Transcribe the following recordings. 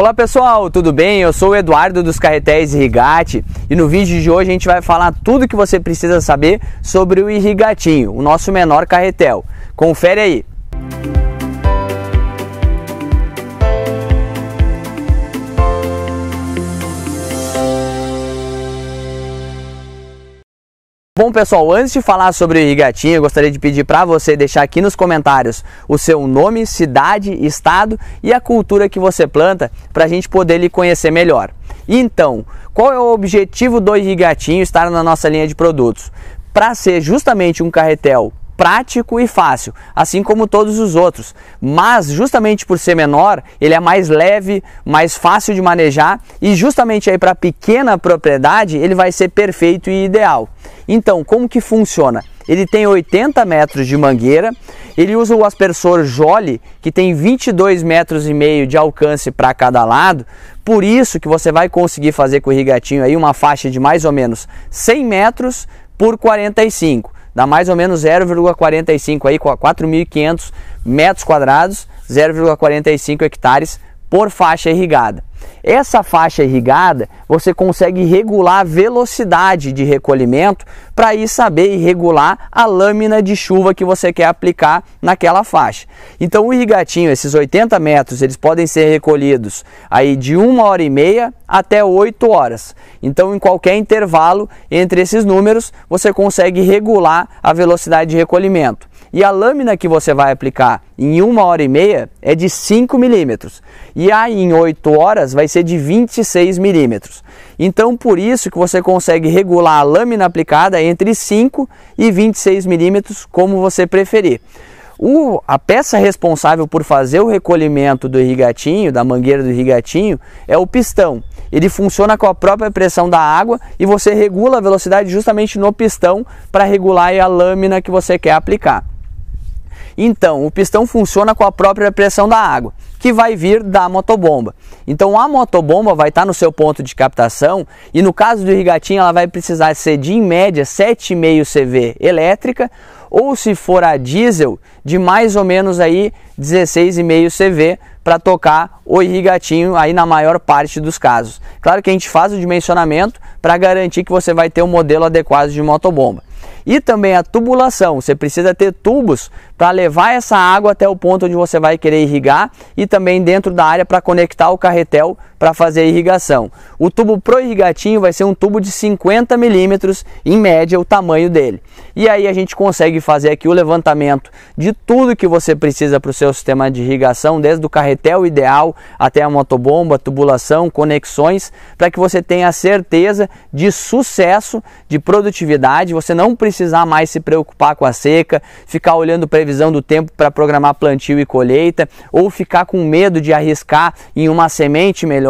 Olá pessoal, tudo bem? Eu sou o Eduardo dos Carretéis Irrigate e no vídeo de hoje a gente vai falar tudo que você precisa saber sobre o Irrigatinho, o nosso menor carretel. Confere aí! Bom pessoal, antes de falar sobre o Irrigatinho, eu gostaria de pedir para você deixar aqui nos comentários o seu nome, cidade, estado e a cultura que você planta para a gente poder lhe conhecer melhor. Então, qual é o objetivo do Irrigatinho estar na nossa linha de produtos? Para ser justamente um carretel prático e fácil, assim como todos os outros, mas justamente por ser menor, ele é mais leve, mais fácil de manejar e justamente aí para pequena propriedade ele vai ser perfeito e ideal. Então, como que funciona? Ele tem 80 metros de mangueira, ele usa o aspersor Jolly, que tem 22,5 metros de alcance para cada lado, por isso que você vai conseguir fazer com o Irrigatinho aí uma faixa de mais ou menos 100 metros por 45. Dá mais ou menos 0,45 aí, 4.500 metros quadrados, 0,45 hectares por faixa irrigada. Essa faixa irrigada você consegue regular a velocidade de recolhimento para aí saber regular a lâmina de chuva que você quer aplicar naquela faixa. Então o Irrigatinho, esses 80 metros, eles podem ser recolhidos aí de 1h30 até 8 horas. Então em qualquer intervalo entre esses números você consegue regular a velocidade de recolhimento. E a lâmina que você vai aplicar em 1h30 é de 5 milímetros. E aí em 8 horas vai ser de 26 milímetros. Então por isso que você consegue regular a lâmina aplicada entre 5 e 26 milímetros, como você preferir. A peça responsável por fazer o recolhimento do Irrigatinho, da mangueira do Irrigatinho, é o pistão. Ele funciona com a própria pressão da água e você regula a velocidade justamente no pistão para regular a lâmina que você quer aplicar. Então, o pistão funciona com a própria pressão da água, que vai vir da motobomba. Então, a motobomba vai estar no seu ponto de captação e no caso do Irrigatinho ela vai precisar ser de, em média, 7,5 CV elétrica ou, se for a diesel, de mais ou menos aí 16,5 CV para tocar o Irrigatinho aí na maior parte dos casos. Claro que a gente faz o dimensionamento para garantir que você vai ter um modelo adequado de motobomba. E também a tubulação, você precisa ter tubos para levar essa água até o ponto onde você vai querer irrigar e também dentro da área para conectar o carretel para fazer a irrigação. O tubo pro Irrigatinho vai ser um tubo de 50 milímetros, em média, o tamanho dele. E aí a gente consegue fazer aqui o levantamento de tudo que você precisa para o seu sistema de irrigação, desde o carretel ideal até a motobomba, tubulação, conexões, para que você tenha certeza de sucesso, de produtividade, você não precisar mais se preocupar com a seca, ficar olhando previsão do tempo para programar plantio e colheita, ou ficar com medo de arriscar em uma semente melhor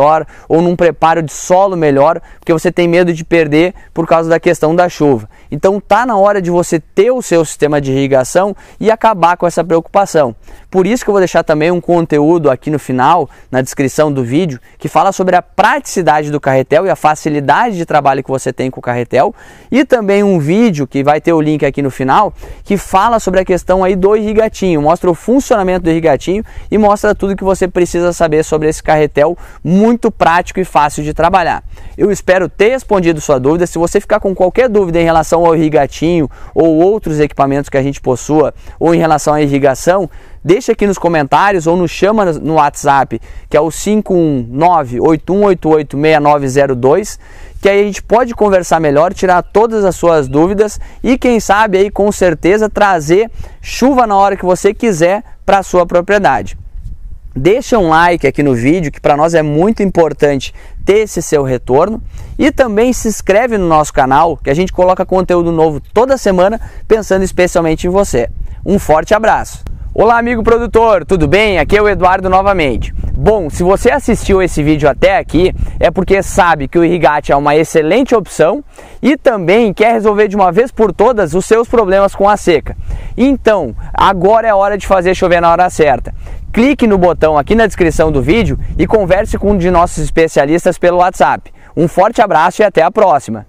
ou num preparo de solo melhor, porque você tem medo de perder por causa da questão da chuva. Então tá na hora de você ter o seu sistema de irrigação e acabar com essa preocupação. Por isso que eu vou deixar também um conteúdo aqui no final, na descrição do vídeo, que fala sobre a praticidade do carretel e a facilidade de trabalho que você tem com o carretel, e também um vídeo que vai ter o link aqui no final, que fala sobre a questão aí do Irrigatinho, mostra o funcionamento do Irrigatinho e mostra tudo que você precisa saber sobre esse carretel muito prático e fácil de trabalhar. Eu espero ter respondido sua dúvida. Se você ficar com qualquer dúvida em relação ao Irrigatinho ou outros equipamentos que a gente possua ou em relação à irrigação, deixa aqui nos comentários ou nos chama no WhatsApp, que é o 519-8188-6902, que aí a gente pode conversar melhor, tirar todas as suas dúvidas e quem sabe aí com certeza trazer chuva na hora que você quiser para a sua propriedade. Deixa um like aqui no vídeo, que para nós é muito importante ter esse seu retorno, e também se inscreve no nosso canal, que a gente coloca conteúdo novo toda semana pensando especialmente em você. Um forte abraço! Olá amigo produtor, tudo bem? Aqui é o Eduardo novamente. Bom, se você assistiu esse vídeo até aqui, é porque sabe que o Irrigate é uma excelente opção e também quer resolver de uma vez por todas os seus problemas com a seca. Então, agora é hora de fazer chover na hora certa. Clique no botão aqui na descrição do vídeo e converse com um de nossos especialistas pelo WhatsApp. Um forte abraço e até a próxima!